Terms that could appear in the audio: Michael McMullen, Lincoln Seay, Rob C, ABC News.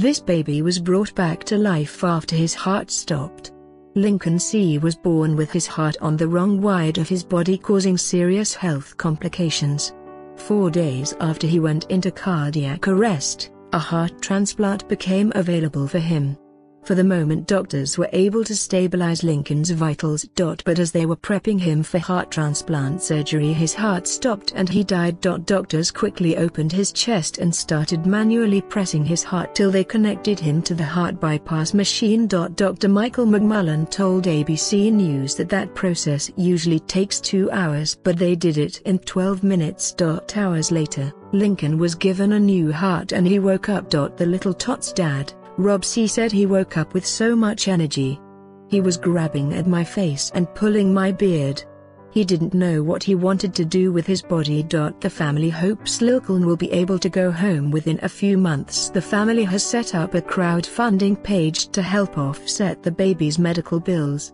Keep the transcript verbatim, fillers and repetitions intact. This baby was brought back to life after his heart stopped. Lincoln Seay was born with his heart on the wrong side of his body, causing serious health complications. Four days after he went into cardiac arrest, a heart transplant became available for him. For the moment, doctors were able to stabilize Lincoln's vitals. But as they were prepping him for heart transplant surgery, his heart stopped and he died. Doctors quickly opened his chest and started manually pressing his heart till they connected him to the heart bypass machine. Doctor Michael McMullen told A B C News that that process usually takes two hours, but they did it in twelve minutes. Hours later, Lincoln was given a new heart and he woke up. The little tot's dad, Rob C, said he woke up with so much energy. He was grabbing at my face and pulling my beard. He didn't know what he wanted to do with his body. The family hopes Lincoln will be able to go home within a few months. The family has set up a crowdfunding page to help offset the baby's medical bills.